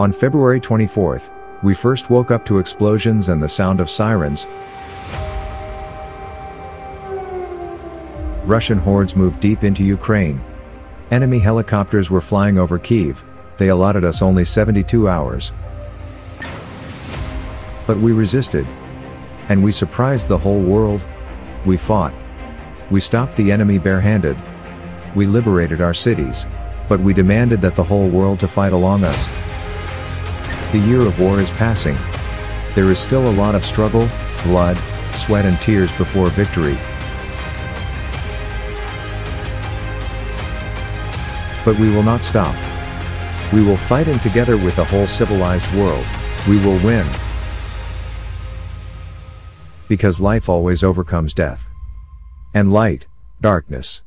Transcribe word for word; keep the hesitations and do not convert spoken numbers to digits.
On February twenty-fourth, we first woke up to explosions and the sound of sirens. Russian hordes moved deep into Ukraine. Enemy helicopters were flying over Kyiv. They allotted us only seventy-two hours. But we resisted. And we surprised the whole world. We fought. We stopped the enemy barehanded. We liberated our cities. But we demanded that the whole world to fight along us. The year of war is passing. There is still a lot of struggle, blood, sweat and tears before victory. But we will not stop. We will fight, and together with the whole civilized world, we will win. Because life always overcomes death. And light, darkness.